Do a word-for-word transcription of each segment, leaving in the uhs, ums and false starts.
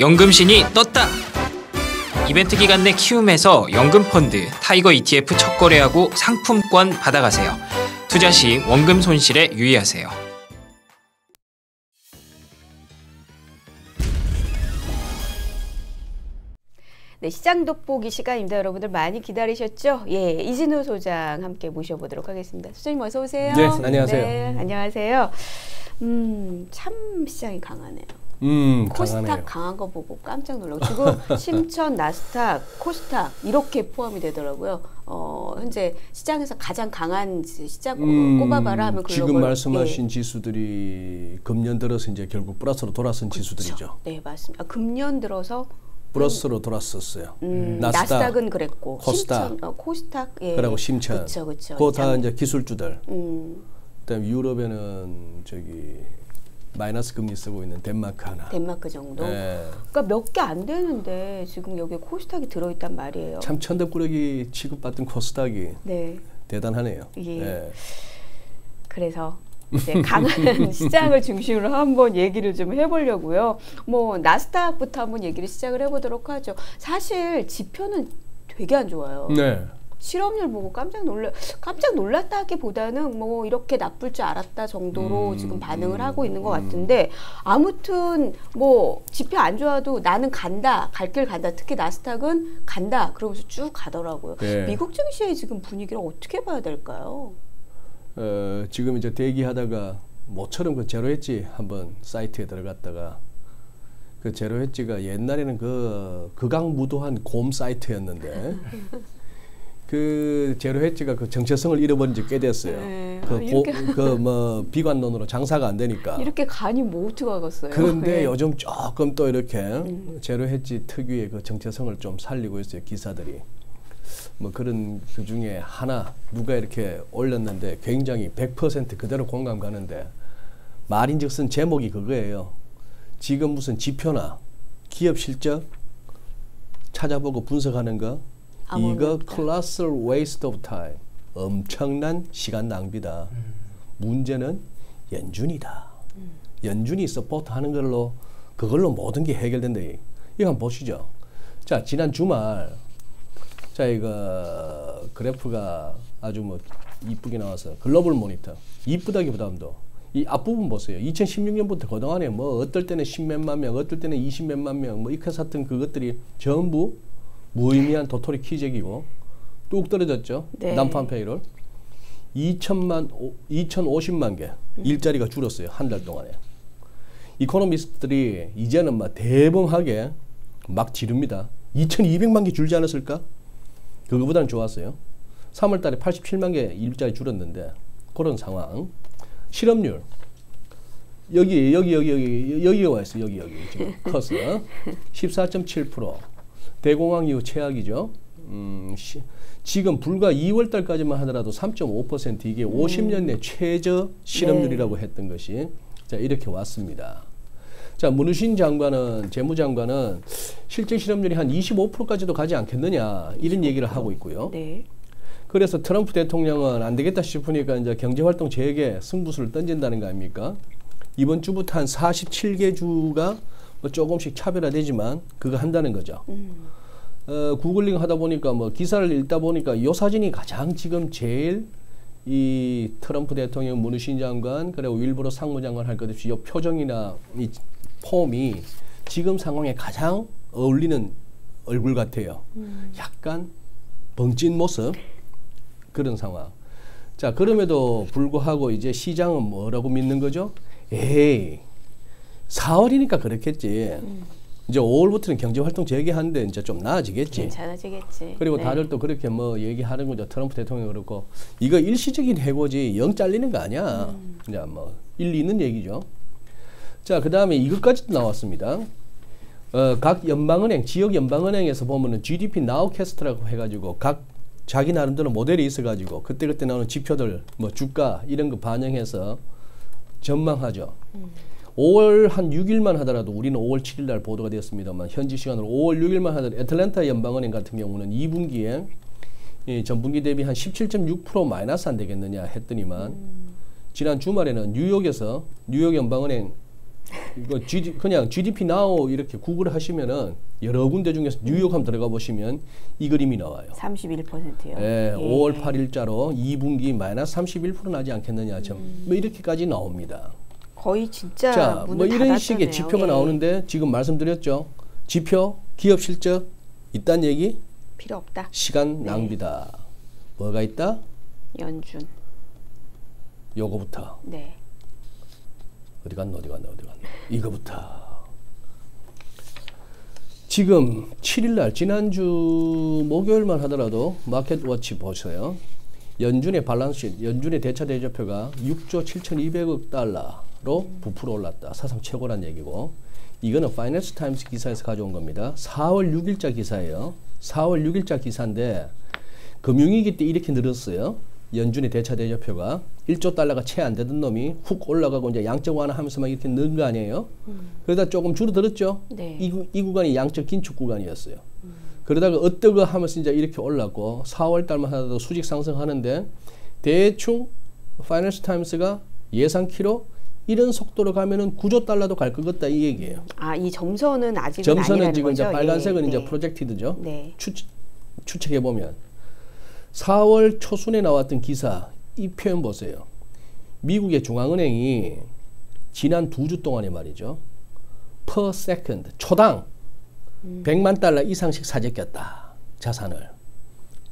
연금신이 떴다! 이벤트 기간 내 키움에서 연금펀드 타이거 이티에프 첫 거래하고 상품권 받아가세요. 투자 시 원금 손실에 유의하세요. 네, 시장 돋보기 시간입니다. 여러분들 많이 기다리셨죠? 예, 이진우 소장 함께 모셔보도록 하겠습니다. 소장님 어서 오세요. 네, 안녕하세요. 네, 안녕하세요. 음, 참 시장이 강하네요. 음, 코스닥 강하네요. 강한 거 보고 깜짝 놀라고 지금 심천, 나스닥, 코스닥 이렇게 포함이 되더라고요. 어, 현재 시장에서 가장 강한 시장 음, 꼽아봐라 하면 글로벌. 지금 말씀하신 예. 지수들이 금년 들어서 이제 결국 플러스로 돌아선 그쵸? 지수들이죠. 네, 맞습니다. 아, 금년 들어서 플러스로 돌았었어요. 음, 나스닥, 나스닥은 그랬고, 코스닥, 심천, 어, 코스닥, 예. 그리고 심천, 그쵸, 그쵸, 그거 다 이제 기술주들. 음. 그다음 유럽에는 저기 마이너스 금리 쓰고 있는 덴마크 하나. 덴마크 정도. 예. 그러니까 몇 개 안 되는데 지금 여기 코스닥이 들어있단 말이에요. 참 천덕꾸러기 취급받던 코스닥이 네. 대단하네요. 예. 예. 그래서. 이제 강한 시장을 중심으로 한번 얘기를 좀 해보려고요. 뭐 나스닥부터 한번 얘기를 시작을 해보도록 하죠. 사실 지표는 되게 안 좋아요. 네. 실업률 보고 깜짝 놀라 깜짝 놀랐다기보다는 뭐 이렇게 나쁠 줄 알았다 정도로 음, 지금 반응을 음, 하고 있는 것 같은데 아무튼 뭐 지표 안 좋아도 나는 간다 갈 길 간다 특히 나스닥은 간다 그러면서 쭉 가더라고요. 네. 미국 증시의 지금 분위기를 어떻게 봐야 될까요? 어, 지금 이제 대기하다가 모처럼 그 제로헤지 한번 사이트에 들어갔다가 그 제로헤지가 옛날에는 그 극악무도한 곰 사이트였는데 그 제로헤지가 그 정체성을 잃어버린 지 꽤 됐어요. 네. 그 고, 그 뭐 비관론으로 장사가 안 되니까 이렇게 간이 뭐 어떡하겠어요. 그런데 네. 요즘 조금 또 이렇게 음. 제로헤지 특유의 그 정체성을 좀 살리고 있어요. 기사들이. 뭐 그런 그 중에 하나 누가 이렇게 올렸는데 굉장히 백 퍼센트 그대로 공감 가는데 말인즉슨 제목이 그거예요. 지금 무슨 지표나 기업 실적 찾아보고 분석하는 거 이거 colossal waste of time 엄청난 시간 낭비다. 음. 문제는 연준이다. 음. 연준이 서포트하는 걸로 그걸로 모든 게 해결된다. 이거 한번 보시죠. 자 지난 주말 자, 이거 그래프가 아주 뭐 이쁘게 나와서 글로벌 모니터 이쁘다기보다도 이 앞부분 보세요. 이천십육 년부터 그동안에 뭐 어떨 때는 십몇만 명, 어떨 때는 이십몇만 명, 뭐 이렇게 샀던 그것들이 전부 무의미한 도토리 키재기고 뚝 떨어졌죠. 네. 난판 페이롤 이천만, 이천오십만 개 일자리가 줄었어요. 한 달 동안에. 이코노미스트들이 이제는 막 대범하게 막 지릅니다. 이천이백만 개 줄지 않았을까? 그거보다는 좋았어요. 삼월 달에 팔십칠만 개 일자리 줄었는데 그런 상황. 실업률 여기 여기 여기 여기 여기에 와 있어 여기 여기 지금 커서 십사 점 칠 퍼센트 대공황 이후 최악이죠. 음, 시, 지금 불과 이월 달까지만 하더라도 삼 점 오 퍼센트 이게 음. 오십 년 내 최저 실업률이라고 네. 했던 것이 자 이렇게 왔습니다. 자 문우신 장관은 재무장관은 실제 실업률이 한 이십오 퍼센트까지도 가지 않겠느냐 이런 얘기를 하고 있고요. 네. 그래서 트럼프 대통령은 안 되겠다 싶으니까 이제 경제활동 재개 승부수를 던진다는 거 아닙니까? 이번 주부터 한 사십칠 개 주가 뭐 조금씩 차별화되지만 그거 한다는 거죠. 음. 어, 구글링 하다 보니까 뭐 기사를 읽다 보니까 이 사진이 가장 지금 제일 이 트럼프 대통령 문우신 장관 그리고 일부러 상무장관 할 것 없이 이 표정이나 이 폼이 지금 상황에 가장 어울리는 얼굴 같아요. 음. 약간 벙찐 모습 그런 상황. 자 그럼에도 불구하고 이제 시장은 뭐라고 믿는 거죠? 에이 사월이니까 그렇겠지. 음. 이제 오월부터는 경제활동 재개하는데 이제 좀 나아지겠지. 괜찮아지겠지. 그리고 네. 다들 또 그렇게 뭐 얘기하는 거죠. 트럼프 대통령 그렇고 이거 일시적인 해고지 영 잘리는 거 아니야. 음. 그냥 뭐 일리 있는 얘기죠. 자, 그 다음에 이것까지도 나왔습니다. 어, 각 연방은행, 지역 연방은행에서 보면은 지디피 나우캐스트라고 해가지고 각 자기 나름대로 모델이 있어가지고 그때그때 나오는 지표들, 뭐 주가 이런 거 반영해서 전망하죠. 음. 오월 한 육 일만 하더라도 우리는 오월 칠 일날 보도가 되었습니다만 현지 시간으로 오월 육 일만 하더라도 애틀랜타 연방은행 같은 경우는 이 분기에 예, 전분기 대비 한 십칠 점 육 퍼센트 마이너스 안 되겠느냐 했더니만 음. 지난 주말에는 뉴욕에서 뉴욕 연방은행 이거 지디, 그냥 지디피 now 이렇게 구글 하시면은 여러 군데 중에서 뉴욕 한번 들어가 보시면 이 그림이 나와요. 삼십일 퍼센트요. 예, 예. 오월 팔일자로 이 분기 마이너스 삼십일 퍼센트 나지 않겠느냐 좀 뭐 음. 이렇게까지 나옵니다. 거의 진짜 자, 문을 뭐 이런 닫았잖아요. 식의 지표가 예. 나오는데 지금 말씀드렸죠. 지표, 기업 실적 이딴 얘기 필요 없다. 시간 네. 낭비다. 뭐가 있다? 연준. 요거부터. 네. 어디 갔나 어디 갔나 어디 갔나 이거부터 지금 칠일날 지난주 목요일만 하더라도 마켓워치 보세요. 연준의 밸런스시트 연준의 대차 대조표가 육조 칠천이백억 달러로 부풀어 올랐다. 사상 최고란 얘기고 이거는 파이낸스 타임스 기사에서 가져온 겁니다. 사월 육일자 기사예요. 사월 육일자 기사인데 금융위기 때 이렇게 늘었어요. 연준의 대차 대조표가 일조 달러가 채 안 되던 놈이 훅 올라가고 이제 양적 완화하면서 막 이렇게 는 거 아니에요? 음. 그러다 조금 줄어들었죠. 네. 이, 이 구간이 양적 긴축 구간이었어요. 음. 그러다가 어떠거 하면서 이제 이렇게 올랐고 사월 달만 하더라도 수직 상승하는데 대충 파이낸스 타임스가 예상키로 이런 속도로 가면은 구조 달러도 갈 것 같다 이 얘기예요. 아, 이 점선은 아직은 점선은 아니라는 지금 거죠? 이제 빨간색은 네, 이제 네. 프로젝티드죠. 네. 추측, 추측해 보면. 사월 초순에 나왔던 기사 이 표현 보세요. 미국의 중앙은행이 지난 두 주 동안에 말이죠. per second 초당 음. 백만 달러 이상씩 사재꼈다. 자산을.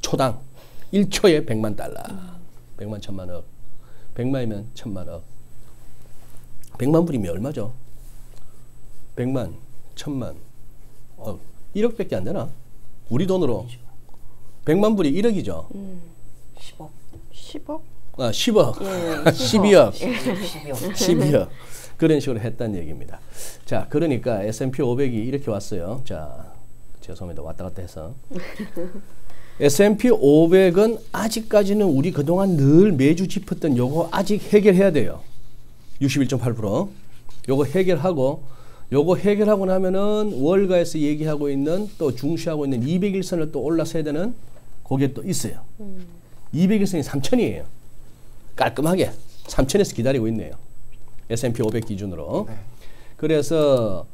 초당 일 초에 백만 달러. 음. 백만 천만억. 백만이면 천만억. 백만 불이면 얼마죠? 백만, 천만. 어, 일억밖에 안 되나? 우리 돈으로. 백만 불이 일억이죠. 음, 십억. 십억? 아, 십억. 예, 십이억. 십이억. 그런 식으로 했단 얘기입니다. 자, 그러니까 에스 앤 피 오백이 이렇게 왔어요. 자, 죄송합니다. 왔다 갔다 해서. 에스 앤 피 오백은 아직까지는 우리 그동안 늘 매주 짚었던 요거 아직 해결해야 돼요. 육십일 점 팔 퍼센트. 요거 해결하고 요거 해결하고 나면은 월가에서 얘기하고 있는 또 중시하고 있는 이백일선을 또 올라서야 되는 거기에 또 있어요. 음. 이백일선이 삼천이에요. 깔끔하게 삼천에서 기다리고 있네요. 에스 앤 피 오백 기준으로. 네. 그래서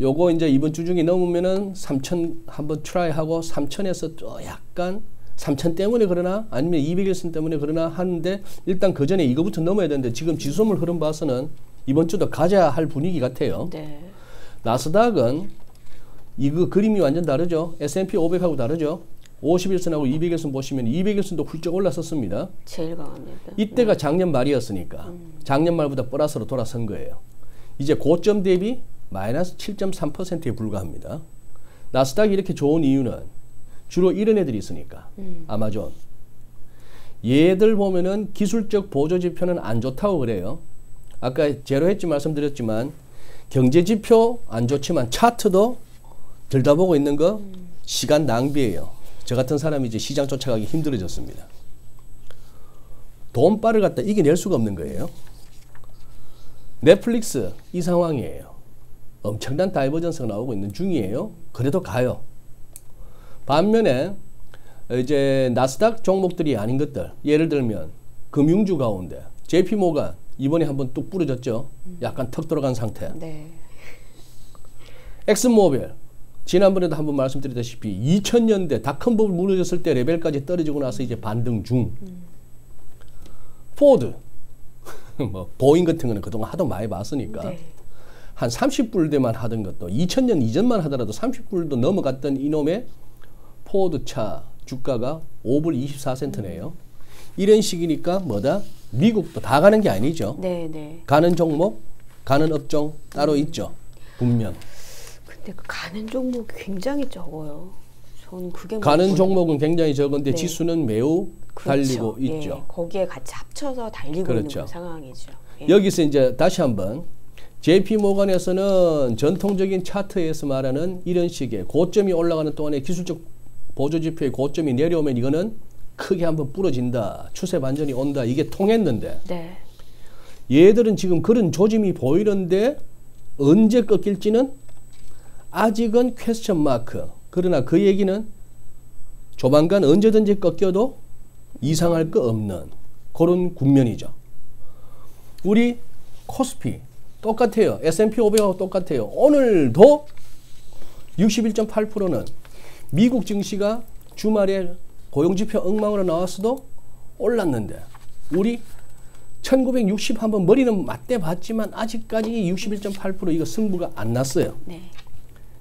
요거 이제 이번 주 중에 넘으면은 삼천 한번 트라이하고 삼천에서 또 약간 삼천 때문에 그러나 아니면 이백일선 때문에 그러나 하는데 일단 그 전에 이거부터 넘어야 되는데 지금 지수물 흐름 봐서는 이번 주도 가져야 할 분위기 같아요. 네. 나스닥은 이거 그림이 완전 다르죠. 에스 앤 피 오백하고 다르죠. 오십일선하고 이백일선 보시면 이백일선도 훌쩍 올라섰습니다. 제일 강합니다. 이때가 네. 작년 말이었으니까 음. 작년 말보다 플러스로 돌아선 거예요. 이제 고점 대비 마이너스 칠 점 삼 퍼센트에 불과합니다. 나스닥이 이렇게 좋은 이유는 주로 이런 애들이 있으니까 음. 아마존. 얘들 보면은 기술적 보조지표는 안 좋다고 그래요. 아까 제로헤지 말씀드렸지만 경제지표 안 좋지만 차트도 들다보고 있는 거 음. 시간 낭비예요. 저 같은 사람이 이제 시장 쫓아가기 힘들어졌습니다. 돈 빠를 갖다 이겨낼 수가 없는 거예요. 넷플릭스 이 상황이에요. 엄청난 다이버전스가 나오고 있는 중이에요. 그래도 가요. 반면에 이제 나스닥 종목들이 아닌 것들 예를 들면 금융주 가운데 제이피 모건 이번에 한번 뚝 부러졌죠. 약간 턱 들어간 상태. 네. 엑슨모빌 지난번에도 한번 말씀드렸다시피 이천 년대 닷컴버블 무너졌을 때 레벨까지 떨어지고 나서 이제 반등 중. 음. 포드 뭐 보잉 같은 거는 그동안 하도 많이 봤으니까 네. 한 삼십 불대만 하던 것도 이천 년 이전만 하더라도 삼십 불도 넘어갔던 이놈의 포드차 주가가 오불 이십사 센트네요. 음. 이런 식이니까 뭐다? 미국도 다 가는 게 아니죠. 네, 네. 가는 종목, 가는 업종 따로 음. 있죠. 분명. 근데 그 가는 종목 굉장히 적어요. 전 그게 가는 모르겠는데. 종목은 굉장히 적은데 네. 지수는 매우 그렇죠. 달리고 예. 있죠. 거기에 같이 합쳐서 달리고 그렇죠. 있는 상황이죠. 예. 여기서 이제 다시 한번 제이피 모건에서는 전통적인 차트에서 말하는 이런 식의 고점이 올라가는 동안에 기술적 보조지표의 고점이 내려오면 이거는 크게 한번 부러진다. 추세 반전이 온다. 이게 통했는데 네. 얘들은 지금 그런 조짐이 보이는데 언제 꺾일지는 아직은 퀘스천 마크. 그러나 그 얘기는 조만간 언제든지 꺾여도 이상할 거 없는 그런 국면이죠. 우리 코스피 똑같아요. 에스 앤 피 오백하고 똑같아요. 오늘도 육십일 점 팔 퍼센트는 미국 증시가 주말에 고용지표 엉망으로 나왔어도 올랐는데 우리 천구백육십 한번 머리는 맞대 봤지만 아직까지 육십일 점 팔 퍼센트 이거 승부가 안 났어요. 네.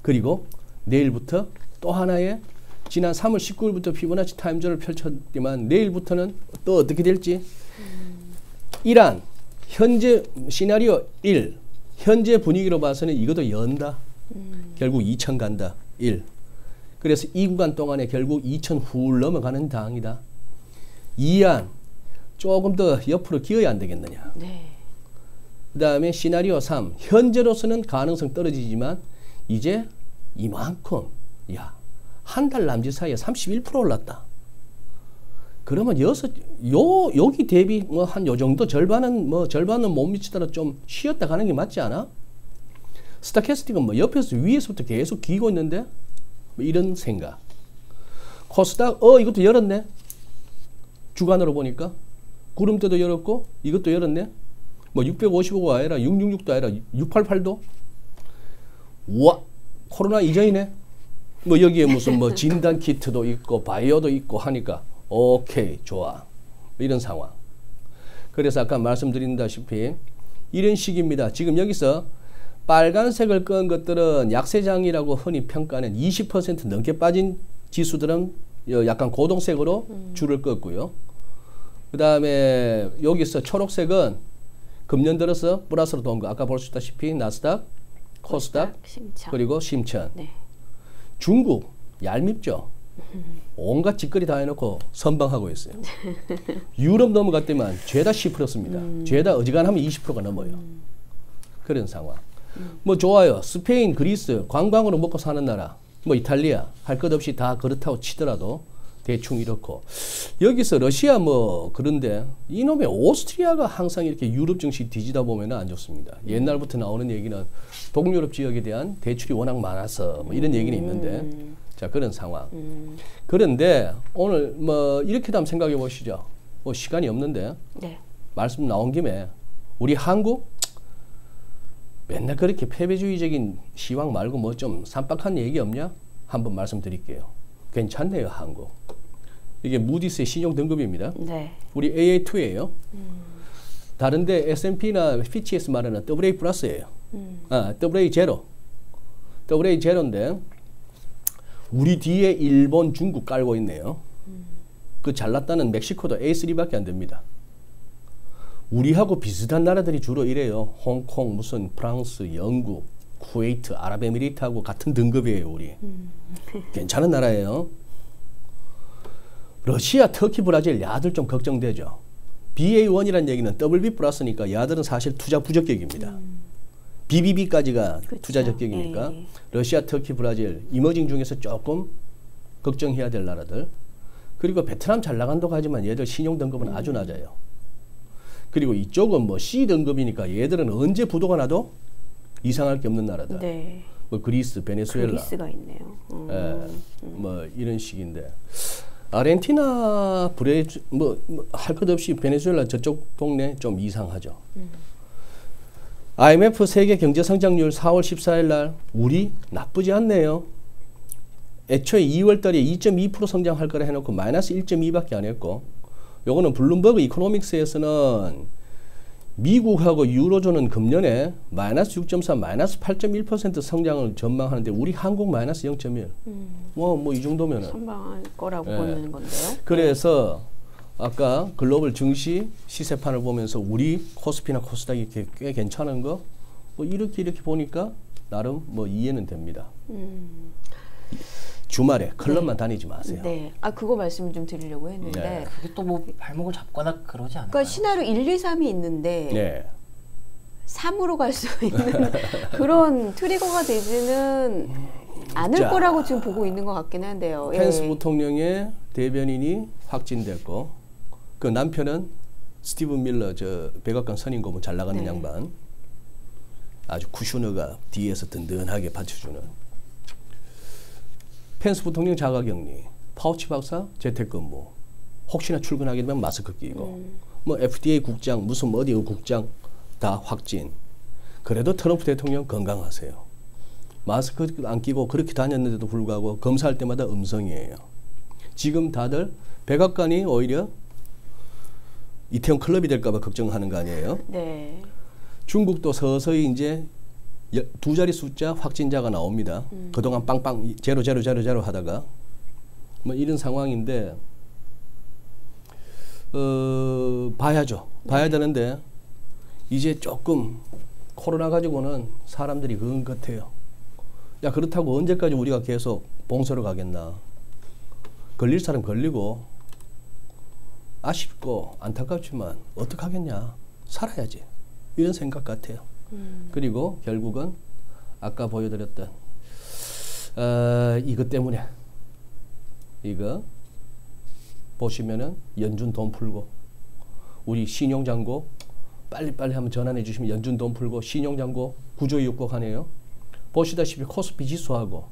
그리고 내일부터 또 하나의 지난 삼월 십구일부터 피보나치 타임존을 펼쳤지만 내일부터는 또 어떻게 될지. 음. 이란 현재 시나리오 일 현재 분위기로 봐서는 이것도 연다. 음. 결국 이천 간다. 일. 그래서 이 구간 동안에 결국 이천 훌 넘어가는 당이다. 이안 조금 더 옆으로 기어야 안 되겠느냐. 네. 그 다음에 시나리오 삼 현재로서는 가능성 떨어지지만 이제 이만큼 야 한 달 남짓 사이에 삼십일 퍼센트 올랐다. 그러면 여섯 요 여기 대비 뭐 한 요 정도 절반은 뭐 절반은 못 미치더라도 좀 쉬었다 가는 게 맞지 않아? 스타캐스틱은 뭐 옆에서 위에서부터 계속 기고 있는데 뭐 이런 생각. 코스닥 어 이것도 열었네. 주간으로 보니까 구름대도 열었고 이것도 열었네. 뭐 육백오십오가 아니라 육백육십육도 아니라 육백팔십팔도. 우와 코로나 이전이네. 뭐 여기에 무슨 뭐 진단 키트도 있고 바이오도 있고 하니까 오케이 좋아 이런 상황. 그래서 아까 말씀드린다시피 이런 식입니다. 지금 여기서 빨간색을 끈 것들은 약세장이라고 흔히 평가하는 이십 퍼센트 넘게 빠진 지수들은 약간 고동색으로 음. 줄을 껐고요. 그 다음에 여기서 초록색은 금년 들어서 플러스로 돈 거 아까 볼 수 있다시피 나스닥, 코스닥, 심천. 그리고 심천. 네. 중국 얄밉죠. 음. 온갖 짓거리 다 해놓고 선방하고 있어요. 유럽 넘어갔더만 죄다 십 퍼센트입니다. 음. 죄다 어지간하면 이십 퍼센트가 넘어요. 음. 그런 상황. 음. 뭐 좋아요. 스페인, 그리스 관광으로 먹고 사는 나라. 뭐 이탈리아 할 것 없이 다 그렇다고 치더라도 대충 이렇고 여기서 러시아 뭐 그런데 이놈의 오스트리아가 항상 이렇게 유럽 증시 뒤지다 보면 안 좋습니다. 옛날부터 나오는 얘기는 동유럽 지역에 대한 대출이 워낙 많아서 뭐 이런 얘기는 있는데 자 그런 상황. 그런데 오늘 뭐 이렇게도 한번 생각해 보시죠. 뭐 시간이 없는데 네. 말씀 나온 김에 우리 한국 맨날 그렇게 패배주의적인 시황 말고 뭐 좀 산박한 얘기 없냐? 한번 말씀드릴게요. 괜찮네요, 한국. 이게 무디스의 신용등급입니다. 네. 우리 에이 에이 투예요. 음. 다른데 에스 앤 피나 피치에서 말하는 더블 에이 플러스예요. 음. 아, 더블 에이 제로. 더블 에이 제로인데 우리 뒤에 일본, 중국 깔고 있네요. 음. 그 잘났다는 멕시코도 에이 쓰리밖에 안 됩니다. 우리하고 비슷한 나라들이 주로 이래요. 홍콩, 무슨 프랑스, 영국, 쿠웨이트, 아랍에미리트하고 같은 등급이에요. 우리. 음. 괜찮은 나라예요. 러시아, 터키, 브라질 야들 좀 걱정되죠. 비 에이 원이라는 얘기는 더블 비 플러스니까 야들은 사실 투자 부적격입니다. 음. 비 비 비까지가 그쵸? 투자 적격이니까 에이. 러시아, 터키, 브라질 이머징 중에서 조금 걱정해야 될 나라들. 그리고 베트남 잘 나간다고 하지만 얘들 신용등급은 음. 아주 낮아요. 그리고 이쪽은 뭐 씨 등급이니까 얘들은 언제 부도가 나도 이상할 게 없는 나라다. 네. 뭐 그리스, 베네수엘라. 그리스가 있네요. 음. 예, 뭐 이런 식인데. 아르헨티나, 브레즈, 뭐 할 것 없이 베네수엘라 저쪽 동네 좀 이상하죠. 음. 아이 엠 에프 세계 경제 성장률 사월 십사일 날 우리 나쁘지 않네요. 애초에 이월 달에 이 점 이 퍼센트 성장할 거라 해놓고 마이너스 일 점 이밖에 안 했고 요거는 블룸버그 이코노믹스에서는 미국하고 유로존은 금년에 마이너스 육 점 사, 마이너스 팔 점 일 퍼센트 성장을 전망하는데 우리 한국 마이너스 영 점 일. 음. 뭐, 뭐 이 정도면은. 선방할 거라고 예. 보는 건데요. 그래서 아까 글로벌 증시 시세판을 보면서 우리 코스피나 코스닥이 꽤 괜찮은 거 뭐 이렇게 이렇게 보니까 나름 뭐 이해는 됩니다. 음. 주말에 클럽만 네. 다니지 마세요. 네. 아 그거 말씀 좀 드리려고 했는데 네. 그게 또 뭐 발목을 잡거나 그러지 않아요. 그러니까 시나리오 일, 이, 삼이 있는데 네. 삼으로 갈 수 있는 그런 트리거가 되지는 않을 자, 거라고 지금 보고 있는 것 같긴 한데요. 펜스 예. 부통령의 대변인이 확진됐고 그 남편은 스티븐 밀러 저 백악관 선임고문 잘 나가는 네. 양반 아주 쿠슈너가 뒤에서 든든하게 받쳐주는 펜스 부통령 자가격리, 파우치 박사 재택근무, 혹시나 출근하게 되면 마스크 끼고, 음. 뭐 에프 디 에이 국장, 무슨 어디 국장 다 확진. 그래도 트럼프 대통령 건강하세요. 마스크 안 끼고 그렇게 다녔는데도 불구하고 검사할 때마다 음성이에요. 지금 다들 백악관이 오히려 이태원 클럽이 될까 봐 걱정하는 거 아니에요? 네. 중국도 서서히 이제 두 자리 숫자 확진자가 나옵니다. 음. 그동안 빵빵 제로 제로 제로 제로 하다가 뭐 이런 상황인데 어, 봐야죠. 봐야 네. 되는데 이제 조금 코로나 가지고는 사람들이 그건 같아요. 야, 그렇다고 언제까지 우리가 계속 봉쇄로 가겠나. 걸릴 사람 걸리고 아쉽고 안타깝지만 어떡하겠냐. 살아야지. 이런 생각 같아요. 음. 그리고 결국은 아까 보여드렸던 어, 이것 때문에 이거 보시면은 연준 돈 풀고 우리 신용잔고 빨리빨리 한번 전환해 주시면 연준 돈 풀고 신용잔고 구조유곡 하네요. 보시다시피 코스피 지수하고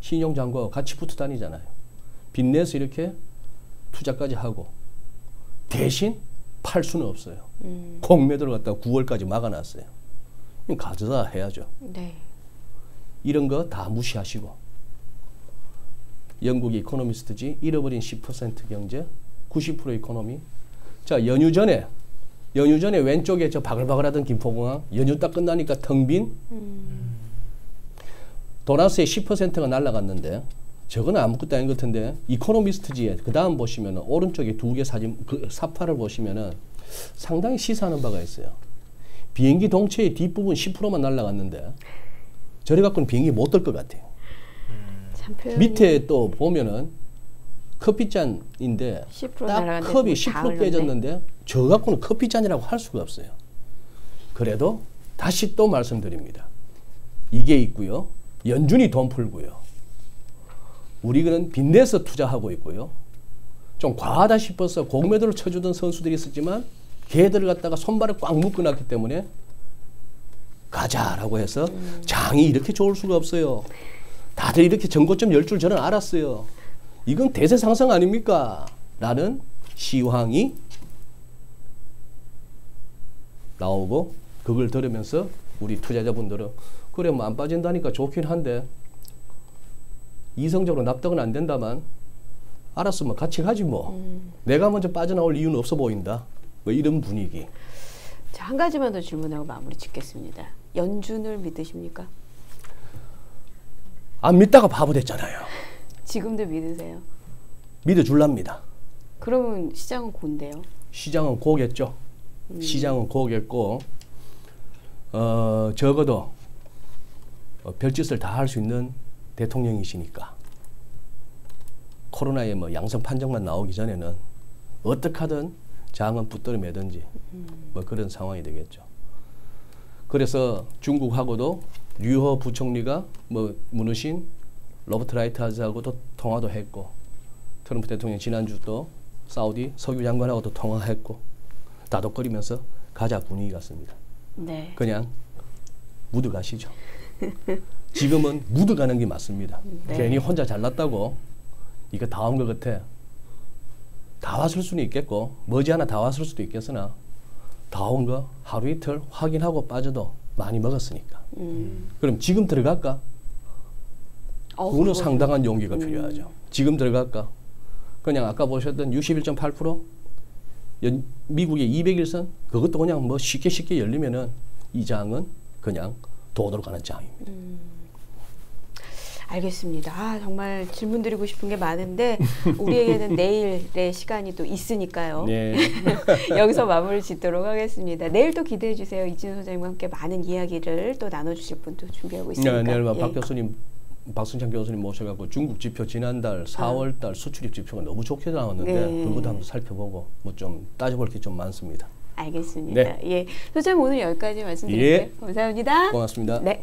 신용잔고하고 같이 붙어 다니잖아요. 빚내서 이렇게 투자까지 하고 대신 팔 수는 없어요. 음. 공매도를 갖다가 구월까지 막아놨어요. 가져다 해야죠. 네. 이런 거 다 무시하시고 영국이 이코노미스트지 잃어버린 십 퍼센트 경제, 구십 퍼센트 이코노미. 자, 연휴 전에 연휴 전에 왼쪽에 저 바글바글하던 김포공항 연휴 딱 끝나니까 텅 빈 음. 도나스의 십 퍼센트가 날아갔는데 저건 아무것도 아닌 것 같은데 이코노미스트지에 그 다음 보시면 오른쪽에 두 개 사진 그 사파를 보시면 상당히 시사하는 바가 있어요. 비행기 동체의 뒷부분 십 퍼센트만 날아갔는데 저래 갖고는 비행기 못 들 것 같아요. 밑에 또 보면은 커피잔인데 딱 컵이 십 퍼센트 깨졌는데 저 갖고는 커피잔이라고 할 수가 없어요. 그래도 다시 또 말씀드립니다. 이게 있고요. 연준이 돈 풀고요. 우리는 빚내서 투자하고 있고요. 좀 과하다 싶어서 공매도를 쳐주던 선수들이 있었지만 걔들을 갖다가 손발을 꽉 묶어놨기 때문에 가자라고 해서 음. 장이 이렇게 좋을 수가 없어요. 다들 이렇게 전고점 열 줄 저는 알았어요. 이건 대세상승 아닙니까? 라는 시황이 나오고 그걸 들으면서 우리 투자자분들은 그래 뭐 안 빠진다니까 좋긴 한데 이성적으로 납득은 안 된다만 알았으면 같이 가지 뭐. 음. 내가 먼저 빠져나올 이유는 없어 보인다. 뭐 이런 분위기. 자, 한 가지만 더 질문하고 마무리 짓겠습니다. 연준을 믿으십니까? 안 믿다가 바보 됐잖아요. 지금도 믿으세요? 믿어줄랍니다. 그러면 시장은 고인데요? 시장은 고겠죠. 음. 시장은 고겠고 어, 적어도 별짓을 다 할 수 있는 대통령이시니까 코로나에 뭐 양성 판정만 나오기 전에는 어떻게든 장은 붙들어 매든지 음. 뭐 그런 상황이 되겠죠. 그래서 중국하고도 류허 부총리가 뭐 문우신 로버트 라이트하고도 통화도 했고 트럼프 대통령 지난주도 사우디 석유 장관하고도 통화했고 다독거리면서 가자 분위기 같습니다. 네. 그냥 무드 가시죠. 지금은 무드 가는 게 맞습니다. 네. 괜히 혼자 잘났다고 이거 다 온 것 같아. 다 왔을 수는 있겠고 머지않아 다 왔을 수도 있겠으나 다 온 거 하루 이틀 확인하고 빠져도 많이 먹었으니까. 음. 그럼 지금 들어갈까? 어, 그거는 상당한 용기가 음. 필요하죠. 지금 들어갈까? 그냥 아까 보셨던 육십일 점 팔 퍼센트 연, 미국의 이백일선 그것도 그냥 뭐 쉽게 쉽게 열리면은 이 장은 그냥 도로 가는 장입니다. 음. 알겠습니다. 아, 정말 질문 드리고 싶은 게 많은데 우리에게는 내일의 시간이 또 있으니까요. 네. 여기서 마무리 짓도록 하겠습니다. 내일 또 기대해 주세요. 이진우 소장님과 함께 많은 이야기를 또 나눠주실 분도 준비하고 있습니다. 네, 내일 예. 박 교수님, 박승찬 교수님 모셔갖고 중국 지표 지난달 사월달 아. 수출입 지표가 너무 좋게 나왔는데 네. 그것도 한번 살펴보고 뭐 좀 따져볼 게 좀 많습니다. 알겠습니다. 네. 예, 소장님 오늘 여기까지 말씀드릴게요. 예. 감사합니다. 고맙습니다. 네.